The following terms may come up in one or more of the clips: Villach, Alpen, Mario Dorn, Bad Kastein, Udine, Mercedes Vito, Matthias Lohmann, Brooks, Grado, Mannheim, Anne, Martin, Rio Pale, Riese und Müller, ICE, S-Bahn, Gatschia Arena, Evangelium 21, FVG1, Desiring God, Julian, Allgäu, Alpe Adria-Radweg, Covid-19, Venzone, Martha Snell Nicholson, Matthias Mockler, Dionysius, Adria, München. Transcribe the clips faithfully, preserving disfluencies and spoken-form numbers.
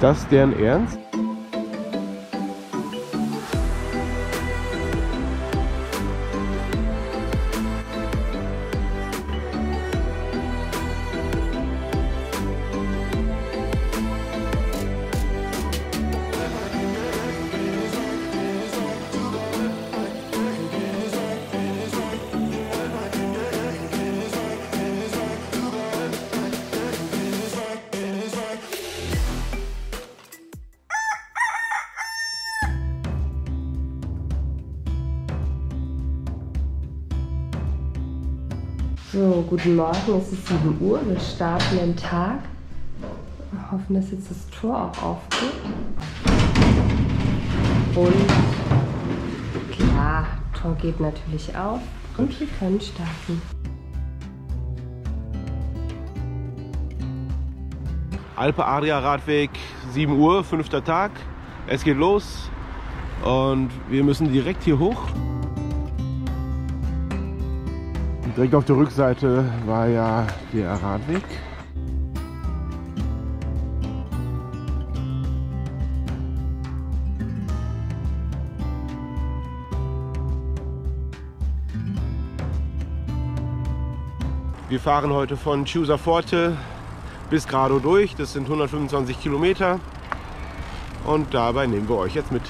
Ist das deren Ernst? So, guten Morgen, es ist sieben Uhr, wir starten den Tag. Wir hoffen, dass jetzt das Tor auch aufgeht. Und klar, Tor geht natürlich auf und wir können starten. Alpe Adria-Radweg, sieben Uhr, fünfter Tag. Es geht los und wir müssen direkt hier hoch. Direkt auf der Rückseite war ja der Radweg. Wir fahren heute von Chiusa Forte bis Grado durch. Das sind hundertfünfundzwanzig Kilometer. Und dabei nehmen wir euch jetzt mit.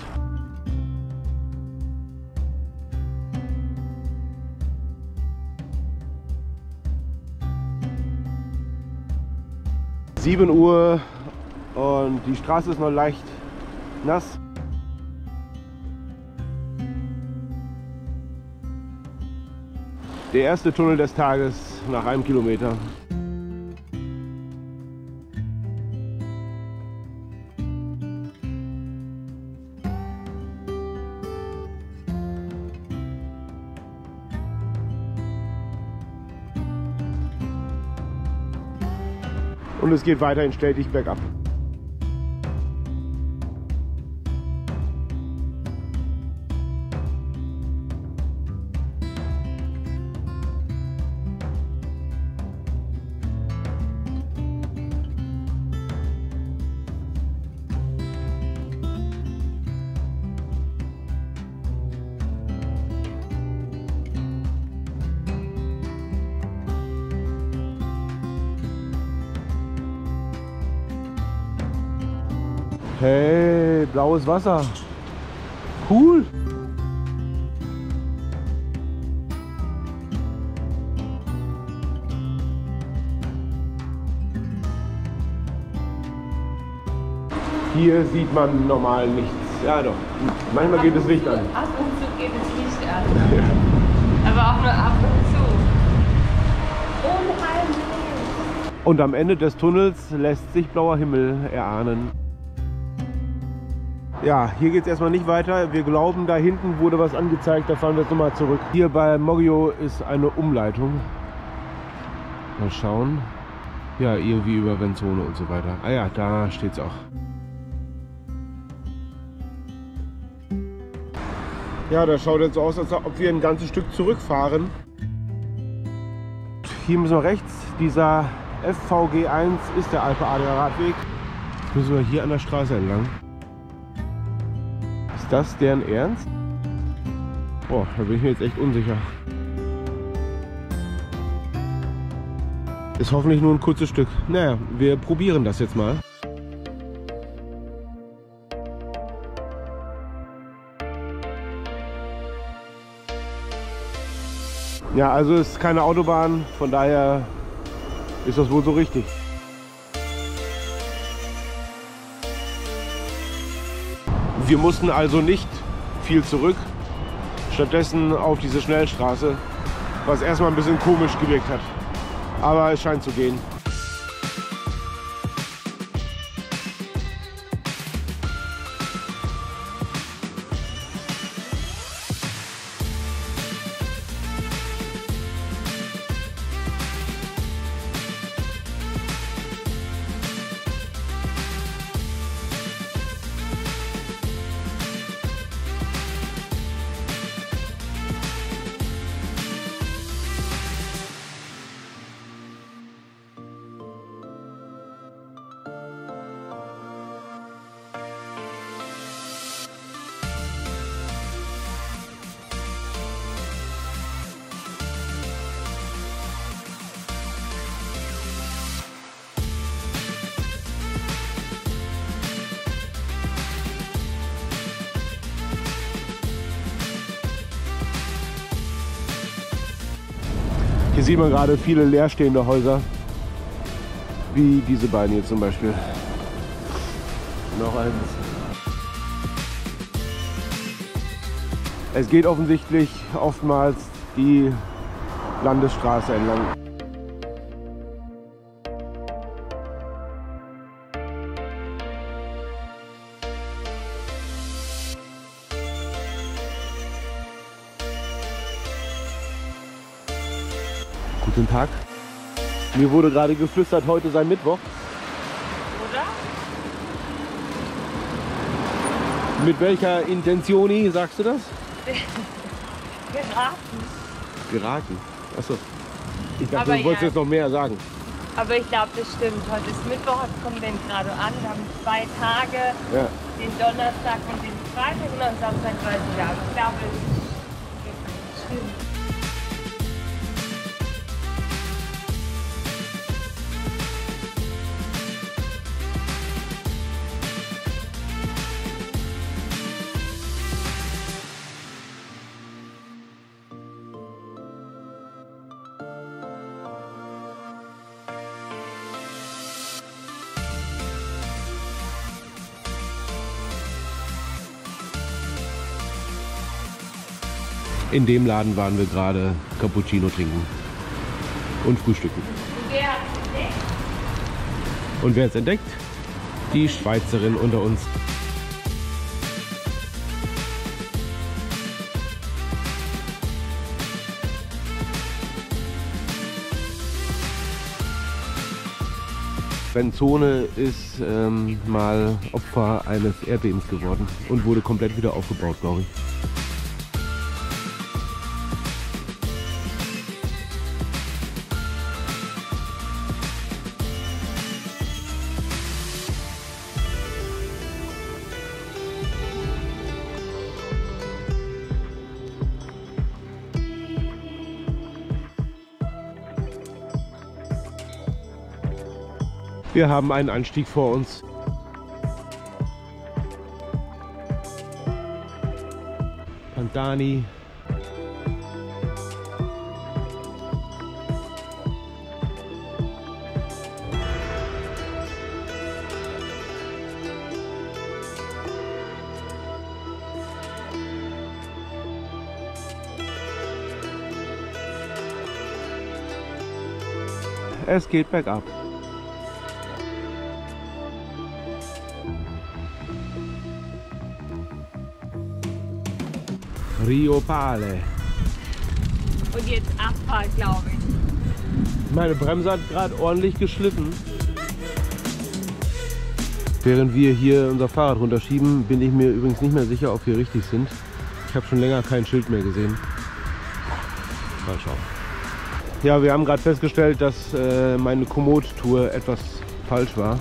sieben Uhr und die Straße ist noch leicht nass. Der erste Tunnel des Tages nach einem Kilometer. Und es geht weiterhin stetig bergab. Hey, blaues Wasser. Cool. Hier sieht man normal nichts. Ja doch, manchmal geht das Licht an. Ab und zu geht das Licht an. Aber auch nur ab und zu. Unheimlich. Und am Ende des Tunnels lässt sich blauer Himmel erahnen. Ja, hier geht es erstmal nicht weiter. Wir glauben, da hinten wurde was angezeigt, da fahren wir jetzt nochmal zurück. Hier bei Moggio ist eine Umleitung. Mal schauen. Ja, irgendwie über Venzone und so weiter. Ah ja, da steht es auch. Ja, das schaut jetzt so aus, als ob wir ein ganzes Stück zurückfahren. Hier müssen wir rechts. Dieser F V G eins ist der Alpe Adria-Radweg. Jetzt müssen wir hier an der Straße entlang. Ist das deren Ernst? Boah, da bin ich mir jetzt echt unsicher. Ist hoffentlich nur ein kurzes Stück. Naja, wir probieren das jetzt mal. Ja, also es ist keine Autobahn, von daher ist das wohl so richtig. Wir mussten also nicht viel zurück, stattdessen auf diese Schnellstraße, was erstmal ein bisschen komisch gewirkt hat. Aber es scheint zu gehen. Hier sieht man gerade viele leerstehende Häuser, wie diese beiden hier zum Beispiel. Noch eins. Es geht offensichtlich oftmals die Landesstraße entlang. Guten Tag. Mir wurde gerade geflüstert, heute sei Mittwoch. Oder? Mit welcher Intentioni sagst du das? Geraten. Geraten? Achso. Ich dachte, du wolltest ja jetzt noch mehr sagen. Aber ich glaube, das stimmt. Heute ist Mittwoch, heute kommen wir in Grado an. Wir haben zwei Tage, ja, den Donnerstag und den Freitag und am Samstag weiß ich ja. Ich glaube, das stimmt. In dem Laden waren wir gerade Cappuccino trinken und frühstücken. Wer hat es entdeckt? Und wer hat es entdeckt? Die Schweizerin unter uns. Venzone ist ähm, mal Opfer eines Erdbebens geworden und wurde komplett wieder aufgebaut, glaube ich. Wir haben einen Anstieg vor uns. Pantani. Es geht bergab. Rio Pale. Und jetzt Abfahrt, glaube ich. Meine Bremse hat gerade ordentlich geschliffen. Während wir hier unser Fahrrad runterschieben, bin ich mir übrigens nicht mehr sicher, ob wir richtig sind. Ich habe schon länger kein Schild mehr gesehen. Mal schauen. Ja, wir haben gerade festgestellt, dass äh, meine Komoot-Tour etwas falsch war.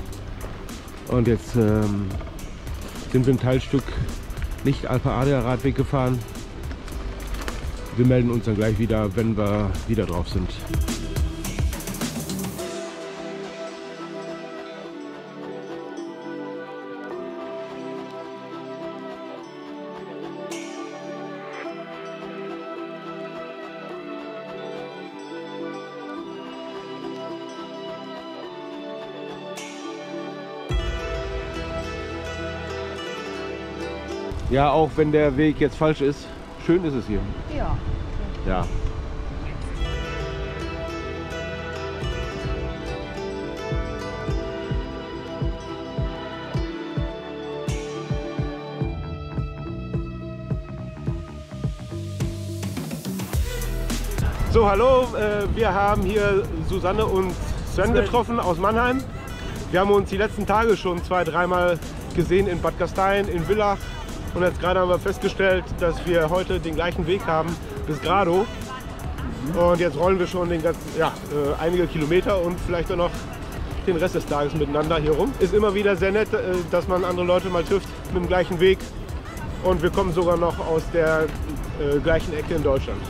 Und jetzt ähm, sind wir ein Teilstück nicht Alpe Adria-Radweg gefahren. Wir melden uns dann gleich wieder, wenn wir wieder drauf sind. Ja, auch wenn der Weg jetzt falsch ist, schön ist es hier. Ja. Ja. So, hallo, wir haben hier Susanne und Sven getroffen aus Mannheim. Wir haben uns die letzten Tage schon zwei, dreimal gesehen in Bad Kastein, in Villach. Und jetzt gerade haben wir festgestellt, dass wir heute den gleichen Weg haben bis Grado. Und jetzt rollen wir schon den ganzen, ja, äh, einige Kilometer und vielleicht auch noch den Rest des Tages miteinander hier rum. Ist immer wieder sehr nett, äh, dass man andere Leute mal trifft mit dem gleichen Weg. Und wir kommen sogar noch aus der äh, gleichen Ecke in Deutschland.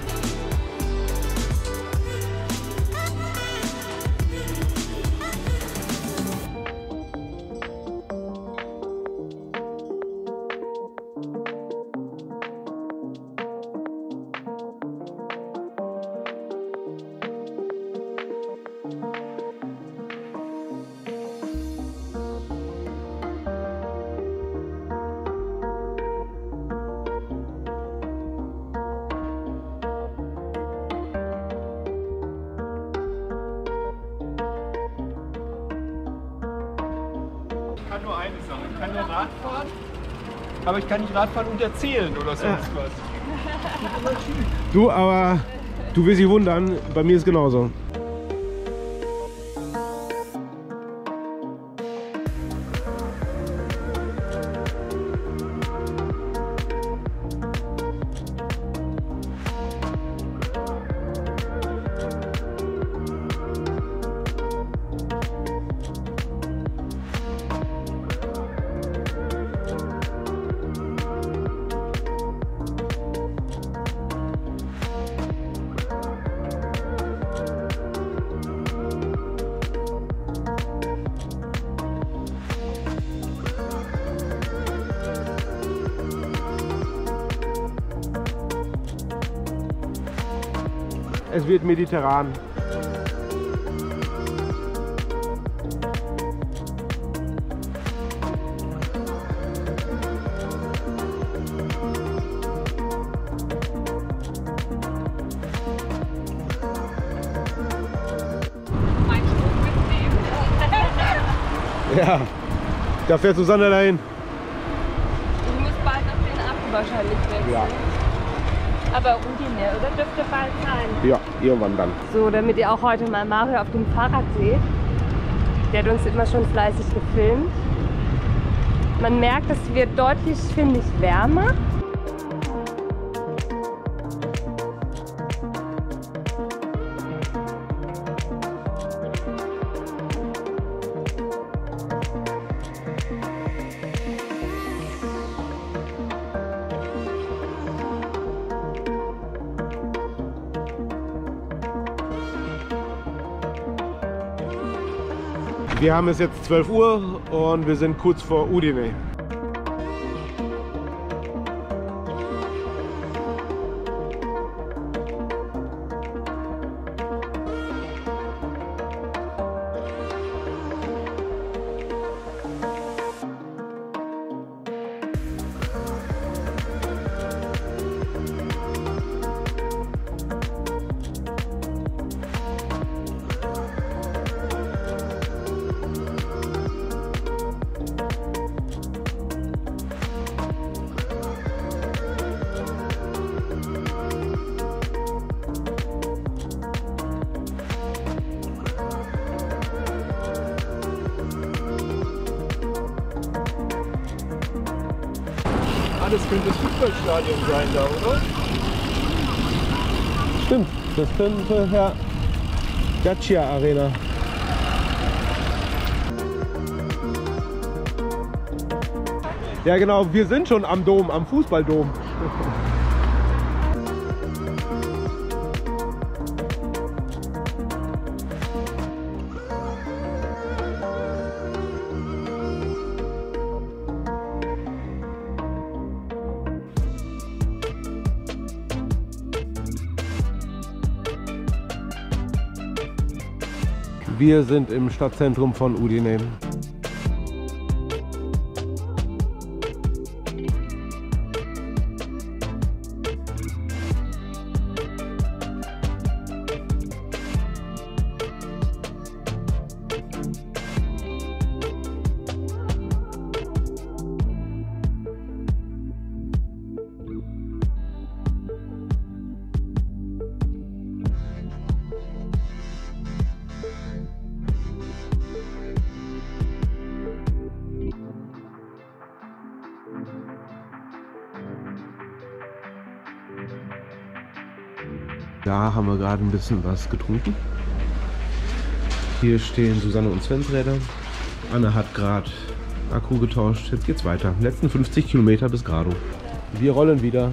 kann nur Radfahren, aber ich kann nicht Radfahren und erzählen oder sonst was. Du, aber du wirst dich wundern, bei mir ist es genauso. Es wird mediterran. Mein Strom mitnehmen. Ja, da fährt Susanne dahin. Ich muss bald auf den Akku wahrscheinlich wechseln. Ja. Aber Udine, oder? Dürfte bald sein. Ja, irgendwann dann. So, damit ihr auch heute mal Mario auf dem Fahrrad seht. Der hat uns immer schon fleißig gefilmt. Man merkt, es wird deutlich, finde ich, wärmer. Wir haben es jetzt zwölf Uhr und wir sind kurz vor Udine. Das könnte das Fußballstadion sein da, oder? Stimmt, das könnte, ja, Gatschia Arena. Ja genau, wir sind schon am Dom, am Fußballdom. Wir sind im Stadtzentrum von Udine. Da haben wir gerade ein bisschen was getrunken. Hier stehen Susanne und Svens Räder. Anne hat gerade Akku getauscht. Jetzt geht's weiter. Letzten fünfzig Kilometer bis Grado. Wir rollen wieder.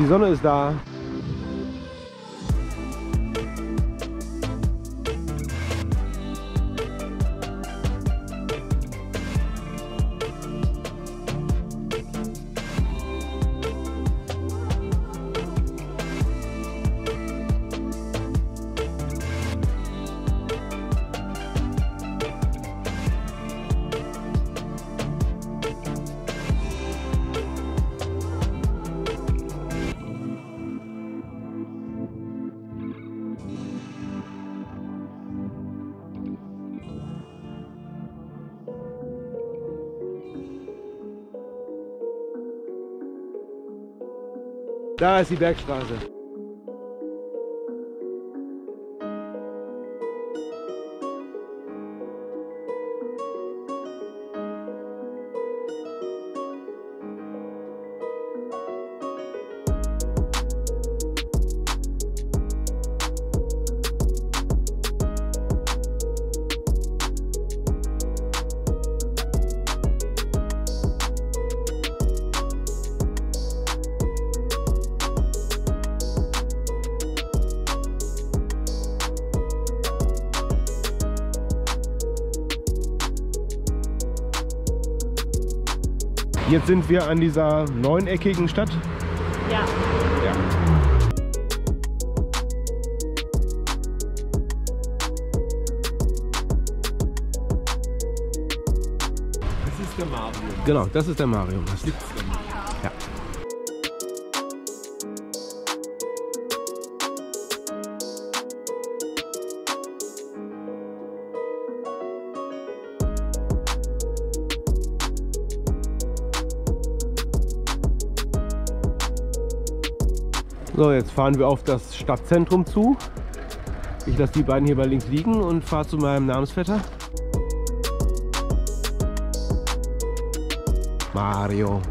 Die Sonne ist da. Da ist die Bergstraße. Jetzt sind wir an dieser neuneckigen Stadt. Ja. Ja. Das ist der Marium. Genau, das ist der Marium. Das gibt's denn? Ja. So, jetzt fahren wir auf das Stadtzentrum zu. Ich lasse die beiden hier bei links liegen und fahre zu meinem Namensvetter. Mario.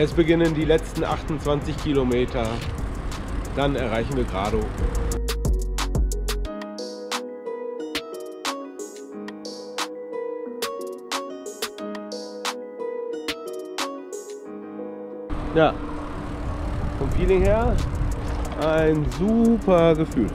Es beginnen die letzten achtundzwanzig Kilometer, dann erreichen wir Grado. Ja, vom Feeling her ein super Gefühl.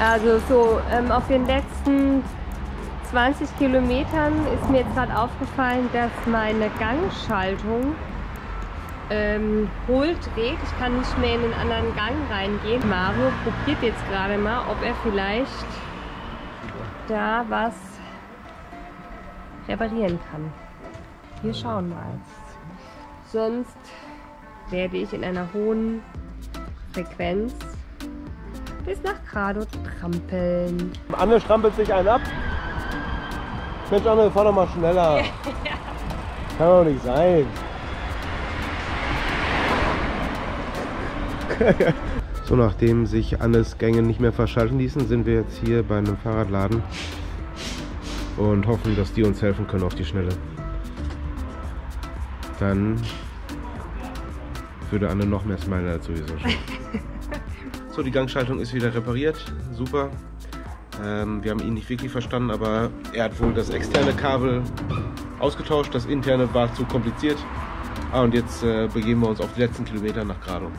Also so ähm, auf den letzten zwanzig Kilometern ist mir jetzt gerade aufgefallen, dass meine Gangschaltung ähm, hohl dreht. Ich kann nicht mehr in den anderen Gang reingehen. Mario probiert jetzt gerade mal, ob er vielleicht da was reparieren kann. Wir schauen mal. Sonst werde ich in einer hohen Frequenz bis nach Grado trampeln. Anne strampelt sich einen ab. Mensch Anne, fahr doch mal schneller. Ja. Kann doch nicht sein. So, nachdem sich Annes Gänge nicht mehr verschalten ließen, sind wir jetzt hier bei einem Fahrradladen und hoffen, dass die uns helfen können auf die Schnelle. Dann würde Anne noch mehr smilen als sowieso schon. So, die Gangschaltung ist wieder repariert, super. Ähm, wir haben ihn nicht wirklich verstanden, aber er hat wohl das externe Kabel ausgetauscht, das interne war zu kompliziert. Ah, und jetzt äh, begeben wir uns auf die letzten Kilometer nach Grado.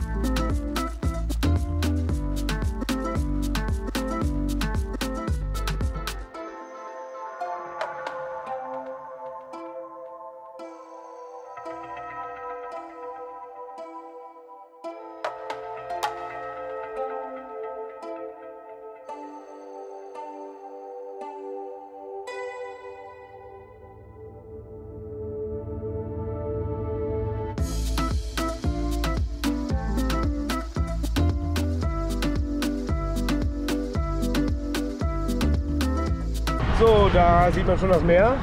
So, da sieht man schon das Meer.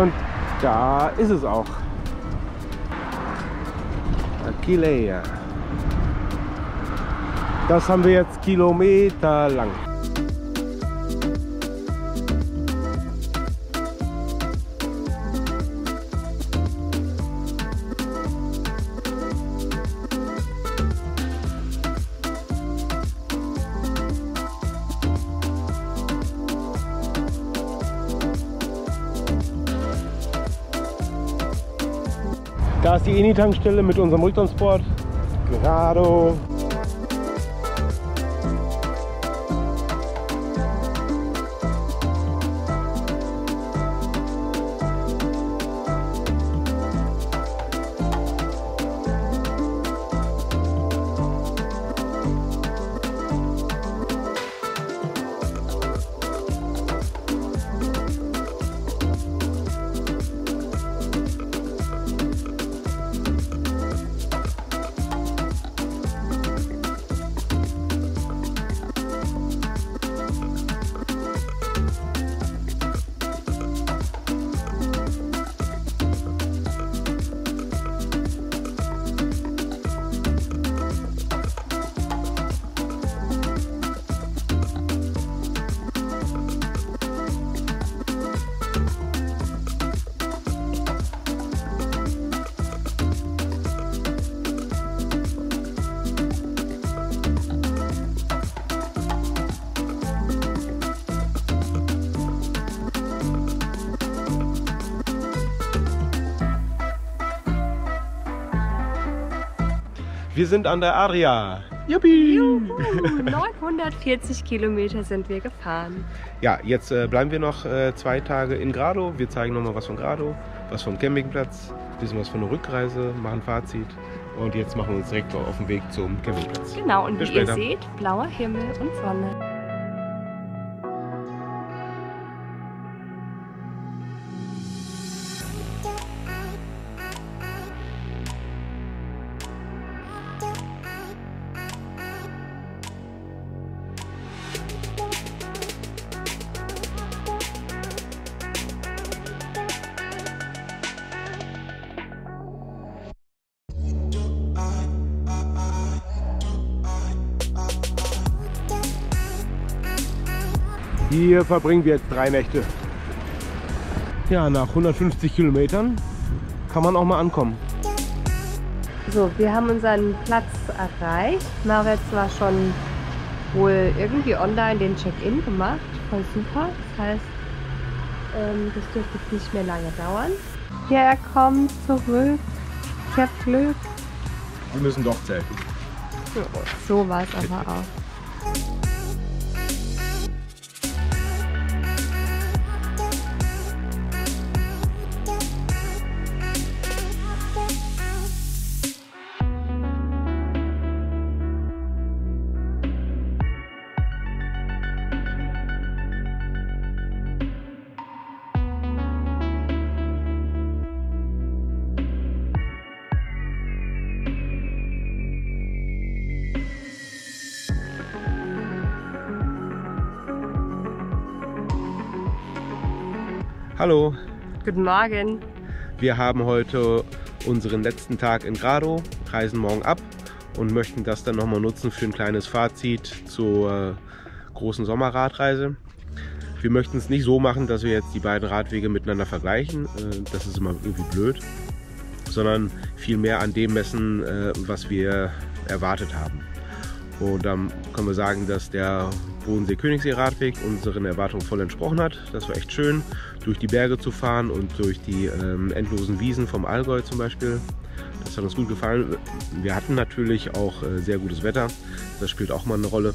Und da ist es auch. Aquileia. Das haben wir jetzt kilometerlang. Da ist die Eni-Tankstelle mit unserem Multitransport. Grado. Wir sind an der Adria. Juppie! Juhu, neunhundertvierzig Kilometer sind wir gefahren. Ja, jetzt äh, bleiben wir noch äh, zwei Tage in Grado. Wir zeigen nochmal was von Grado, was vom Campingplatz, ein bisschen was von der Rückreise, machen Fazit. Und jetzt machen wir uns direkt auf den Weg zum Campingplatz. Genau, und Bis wie später. ihr seht, blauer Himmel und Sonne. Hier verbringen wir jetzt drei Nächte. Ja, nach hundertfünfzig Kilometern kann man auch mal ankommen. So, wir haben unseren Platz erreicht. Maritz war schon wohl irgendwie online den Check-in gemacht. Voll super. Das heißt, das dürfte jetzt nicht mehr lange dauern. Ja, er kommt zurück. Ich hab Glück. Wir müssen doch zelten. So war es aber auch. Hallo. Guten Morgen. Wir haben heute unseren letzten Tag in Grado, reisen morgen ab und möchten das dann nochmal nutzen für ein kleines Fazit zur großen Sommerradreise. Wir möchten es nicht so machen, dass wir jetzt die beiden Radwege miteinander vergleichen, das ist immer irgendwie blöd, sondern vielmehr an dem messen, was wir erwartet haben. Und dann können wir sagen, dass der Bodensee-Königsee Radweg unseren Erwartungen voll entsprochen hat. Das war echt schön, durch die Berge zu fahren und durch die ähm, endlosen Wiesen vom Allgäu zum Beispiel. Das hat uns gut gefallen. Wir hatten natürlich auch äh, sehr gutes Wetter, das spielt auch mal eine Rolle.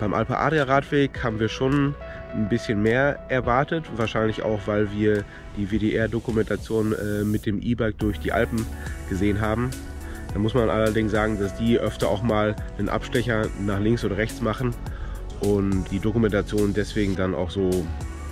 Beim Alpe Adria-Radweg haben wir schon ein bisschen mehr erwartet, wahrscheinlich auch, weil wir die W D R-Dokumentation äh, mit dem E-Bike durch die Alpen gesehen haben. Da muss man allerdings sagen, dass die öfter auch mal einen Abstecher nach links oder rechts machen und die Dokumentation deswegen dann auch so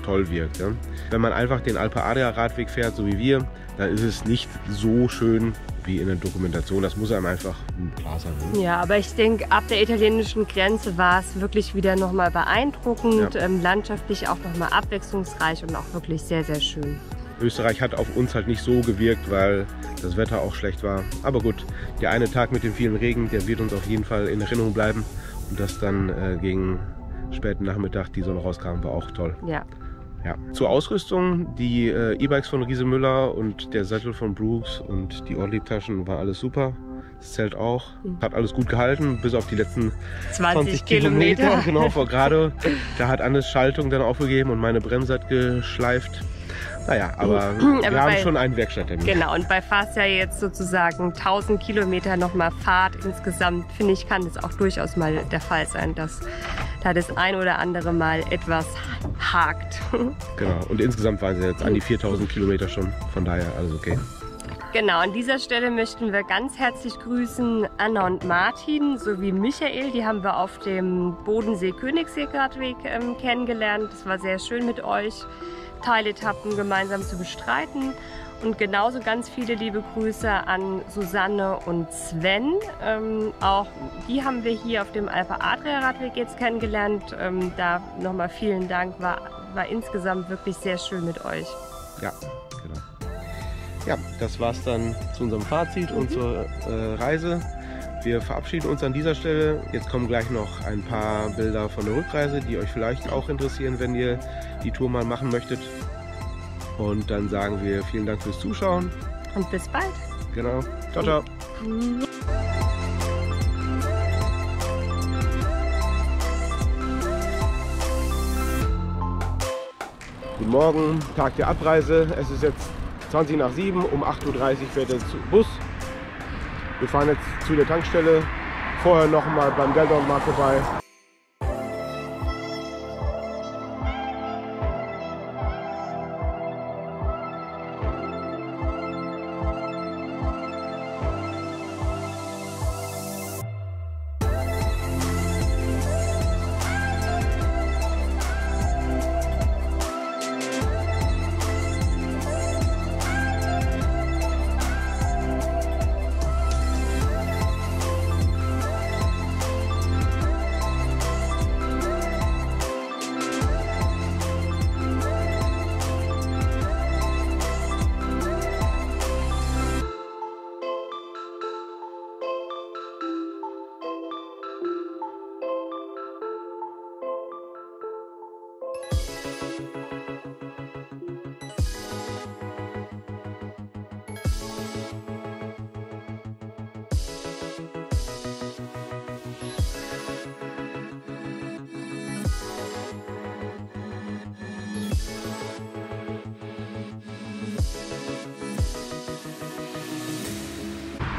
toll wirkt. Ja? Wenn man einfach den Alpe Adria Radweg fährt, so wie wir, dann ist es nicht so schön wie in der Dokumentation. Das muss einem einfach klar sein. Ne? Ja, aber ich denke, ab der italienischen Grenze war es wirklich wieder nochmal beeindruckend, ja. ähm, landschaftlich auch nochmal abwechslungsreich und auch wirklich sehr, sehr schön. Österreich hat auf uns halt nicht so gewirkt, weil das Wetter auch schlecht war. Aber gut, der eine Tag mit dem vielen Regen, der wird uns auf jeden Fall in Erinnerung bleiben. Und dass dann äh, gegen späten Nachmittag die Sonne rauskam, war auch toll. Ja. Ja. Zur Ausrüstung, die äh, E-Bikes von Riese Müller und der Sattel von Brooks und die Ortlieb-Taschen war alles super. Das Zelt auch. Hat alles gut gehalten, bis auf die letzten zwanzig Kilometer, Kilometer genau, vor Grado. Da hat Annes Schaltung dann aufgegeben und meine Bremse hat geschleift. Naja, aber, aber wir bei, haben schon einen Werkstatttermin. Genau, und bei fast ja jetzt sozusagen tausend Kilometer nochmal Fahrt insgesamt, finde ich, kann das auch durchaus mal der Fall sein, dass da das ein oder andere Mal etwas hakt. Genau, und insgesamt waren es jetzt an die viertausend Kilometer schon, von daher alles okay. Genau, an dieser Stelle möchten wir ganz herzlich grüßen Anna und Martin sowie Michael. Die haben wir auf dem Bodensee-Königsee Radweg ähm, kennengelernt. Es war sehr schön mit euch, Teiletappen gemeinsam zu bestreiten. Und genauso ganz viele liebe Grüße an Susanne und Sven. Ähm, auch die haben wir hier auf dem Alpe Adria-Radweg jetzt kennengelernt. Ähm, da nochmal vielen Dank, war, war insgesamt wirklich sehr schön mit euch. Ja, genau. Ja, das war's dann zu unserem Fazit und zur äh, Reise. Wir verabschieden uns an dieser Stelle. Jetzt kommen gleich noch ein paar Bilder von der Rückreise, die euch vielleicht auch interessieren, wenn ihr die Tour mal machen möchtet. Und dann sagen wir vielen Dank fürs Zuschauen. Und bis bald. Genau. Ciao, ciao. Guten Morgen, Tag der Abreise. Es ist jetzt zwanzig nach sieben, um acht Uhr dreißig fährt der Bus. Wir fahren jetzt zu der Tankstelle, vorher noch mal beim Geldautomat vorbei.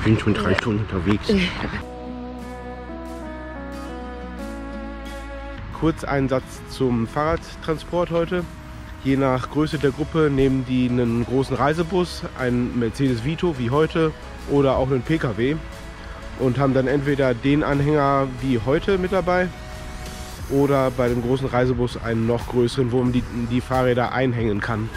Ich bin schon drei Stunden unterwegs. Kurz ein Satz zum Fahrradtransport heute. Je nach Größe der Gruppe nehmen die einen großen Reisebus, einen Mercedes Vito wie heute oder auch einen P K W und haben dann entweder den Anhänger wie heute mit dabei oder bei dem großen Reisebus einen noch größeren, wo man die, die Fahrräder einhängen kann.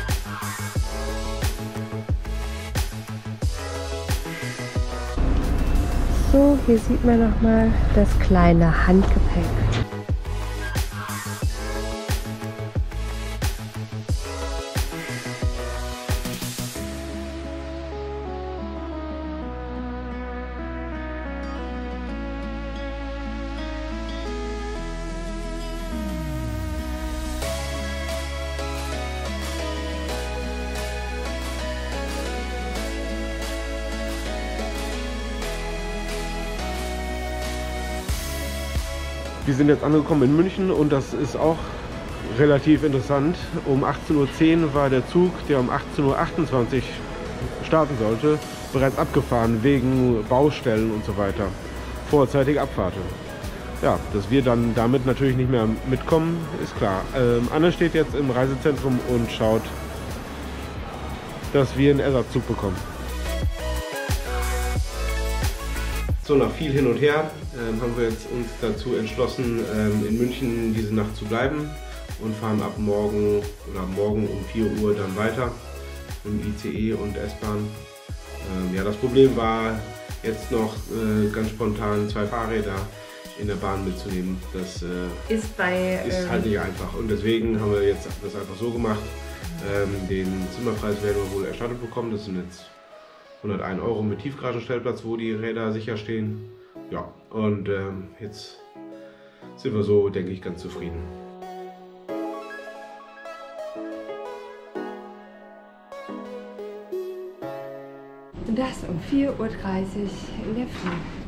So, hier sieht man nochmal das kleine Handgepäck. Wir sind jetzt angekommen in München und das ist auch relativ interessant. Um achtzehn Uhr zehn war der Zug, der um achtzehn Uhr achtundzwanzig starten sollte, bereits abgefahren wegen Baustellen und so weiter. Vorzeitige Abfahrten. Ja, dass wir dann damit natürlich nicht mehr mitkommen, ist klar. Ähm, Anne steht jetzt im Reisezentrum und schaut, dass wir einen Ersatzzug bekommen. So, nach viel hin und her ähm, haben wir jetzt uns dazu entschlossen, ähm, in München diese Nacht zu bleiben und fahren ab morgen oder morgen um vier Uhr dann weiter im I C E und S-Bahn Ähm, ja, das Problem war jetzt noch äh, ganz spontan zwei Fahrräder in der Bahn mitzunehmen. Das äh, ist, bei, ist halt nicht einfach. Und deswegen haben wir jetzt das einfach so gemacht. Ähm, den Zimmerpreis werden wir wohl erstattet bekommen. Das sind jetzt hundertein Euro mit Tiefgaragenstellplatz, wo die Räder sicher stehen. Ja, und ähm, jetzt sind wir so, denke ich, ganz zufrieden. Das um vier Uhr dreißig in der Früh.